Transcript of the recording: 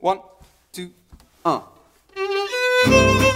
1, 2, 1.